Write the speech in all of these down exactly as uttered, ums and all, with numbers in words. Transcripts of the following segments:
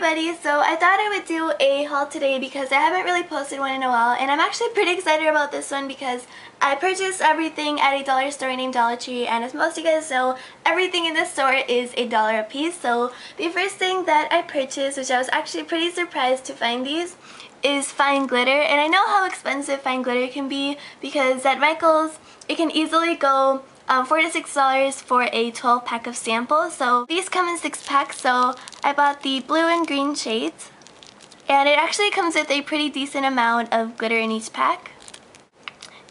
buddies, so I thought I would do a haul today because I haven't really posted one in a while, and I'm actually pretty excited about this one because I purchased everything at a dollar store named Dollar Tree, and as most of you guys know, everything in this store is a dollar a piece. So the first thing that I purchased, which I was actually pretty surprised to find these, is fine glitter. And I know how expensive fine glitter can be because at Michaels it can easily go Um, four to six dollars for a twelve pack of samples. So these come in six packs, so I bought the blue and green shades, and it actually comes with a pretty decent amount of glitter in each pack.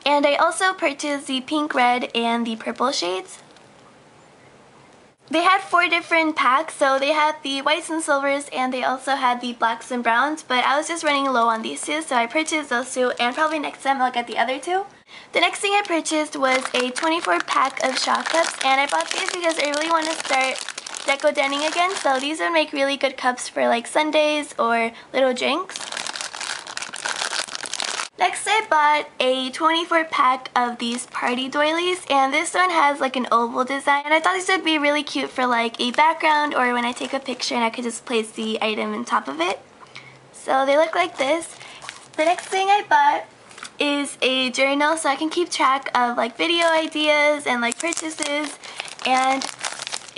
And I also purchased the pink, red, and the purple shades. They had four different packs, so they had the whites and silvers, and they also had the blacks and browns, but I was just running low on these two, so I purchased those two, and probably next time I'll get the other two. The next thing I purchased was a twenty-four pack of shot cups, and I bought these because I really want to start deco dining again, so these would make really good cups for like sundaes or little drinks. Next I bought a twenty-four pack of these party doilies, and this one has like an oval design, and I thought these would be really cute for like a background or when I take a picture and I could just place the item on top of it. So they look like this. The next thing I bought is a journal so I can keep track of like video ideas and like purchases, and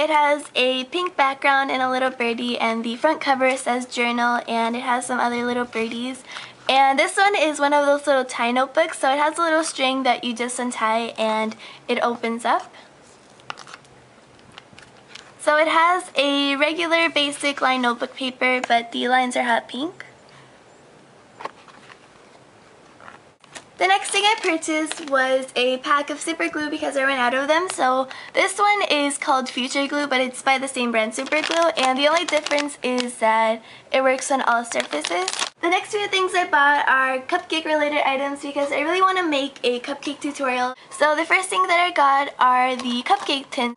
it has a pink background and a little birdie, and the front cover says journal, and it has some other little birdies. And this one is one of those little tie notebooks, so it has a little string that you just untie and it opens up. So it has a regular basic lined notebook paper, but the lines are hot pink. The next thing I purchased was a pack of Super Glue because I ran out of them. So this one is called Future Glue, but it's by the same brand, Super Glue, and the only difference is that it works on all surfaces. The next few things I bought are cupcake related items because I really want to make a cupcake tutorial. So the first thing that I got are the cupcake tins.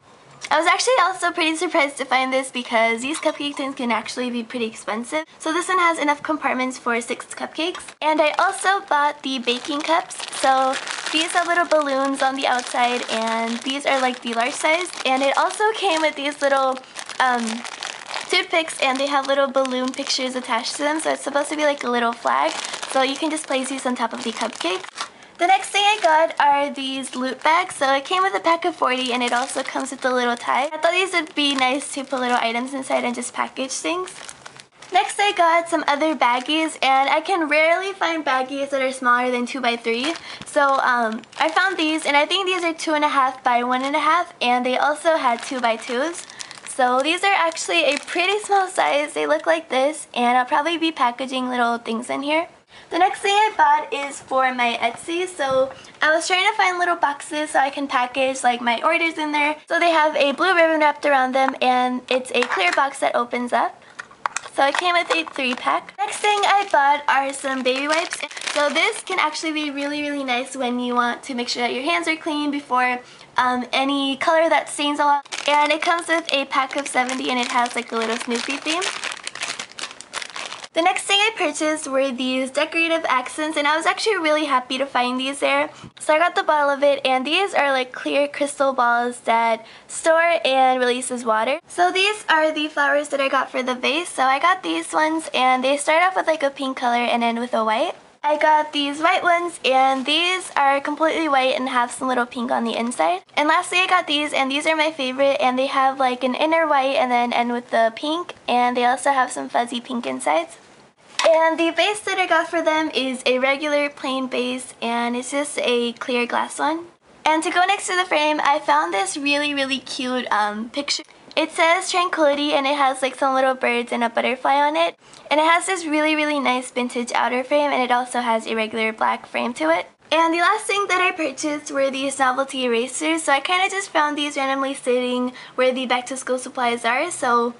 I was actually also pretty surprised to find this because these cupcake tins can actually be pretty expensive. So this one has enough compartments for six cupcakes. And I also bought the baking cups. So these have little balloons on the outside, and these are like the large size. And it also came with these little um, toothpicks, and they have little balloon pictures attached to them. So it's supposed to be like a little flag. So you can just place these on top of the cupcakes. The next thing I got are these loot bags, so it came with a pack of forty, and it also comes with a little tie. I thought these would be nice to put little items inside and just package things. Next I got some other baggies, and I can rarely find baggies that are smaller than two by three. So um, I found these, and I think these are two and a half by one and a half, and they also had two by twos. So these are actually a pretty small size. They look like this, and I'll probably be packaging little things in here. The next thing I bought is for my Etsy, so I was trying to find little boxes so I can package like my orders in there. So they have a blue ribbon wrapped around them, and it's a clear box that opens up. So it came with a three pack. Next thing I bought are some baby wipes. So this can actually be really, really nice when you want to make sure that your hands are clean before um, any color that stains a lot. And it comes with a pack of seventy, and it has like a little Snoopy theme. The next thing I purchased were these decorative accents, and I was actually really happy to find these there. So I got the bottle of it, and these are like clear crystal balls that store and releases water. So these are the flowers that I got for the vase. So I got these ones, and they start off with like a pink color and end with a white. I got these white ones, and these are completely white and have some little pink on the inside. And lastly I got these, and these are my favorite, and they have like an inner white and then end with the pink, and they also have some fuzzy pink insides. And the base that I got for them is a regular plain base, and it's just a clear glass one. And to go next to the frame, I found this really, really cute um, picture. It says Tranquility, and it has like some little birds and a butterfly on it. And it has this really, really nice vintage outer frame, and it also has a regular black frame to it. And the last thing that I purchased were these novelty erasers. So I kind of just found these randomly sitting where the back to school supplies are. So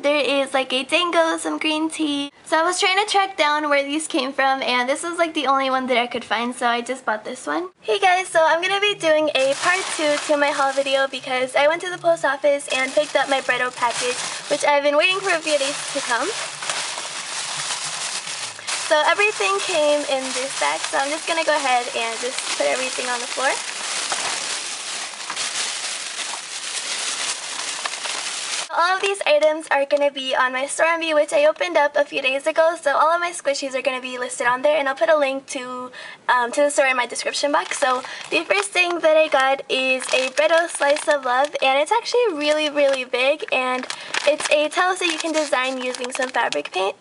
there is like a dango, some green tea. So I was trying to track down where these came from, and this was like the only one that I could find, so I just bought this one. Hey guys, so I'm gonna be doing a part two to my haul video because I went to the post office and picked up my Breadou package, which I've been waiting for a few days to come. So everything came in this bag, so I'm just gonna go ahead and just put everything on the floor. All of these items are going to be on my Storenvy, which I opened up a few days ago, so all of my squishies are going to be listed on there, and I'll put a link to um, to the store in my description box. So the first thing that I got is a Breadou Slice of Love, and it's actually really, really big, and it's a towel that you can design using some fabric paint.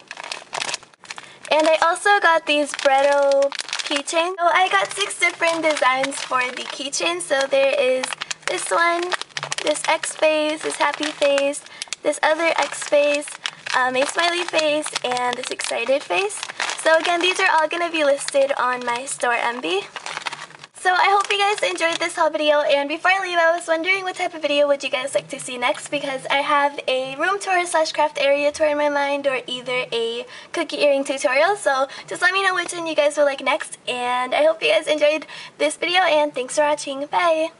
And I also got these Breadou keychains. So I got six different designs for the keychain. So there is this one, this X face, this happy face, this other X face, um, a smiley face, and this excited face. So again, these are all going to be listed on my Storenvy. So I hope you guys enjoyed this haul video, and before I leave, I was wondering what type of video would you guys like to see next, because I have a room tour slash craft area tour in my mind, or either a cookie earring tutorial, so just let me know which one you guys would like next, and I hope you guys enjoyed this video, and thanks for watching. Bye!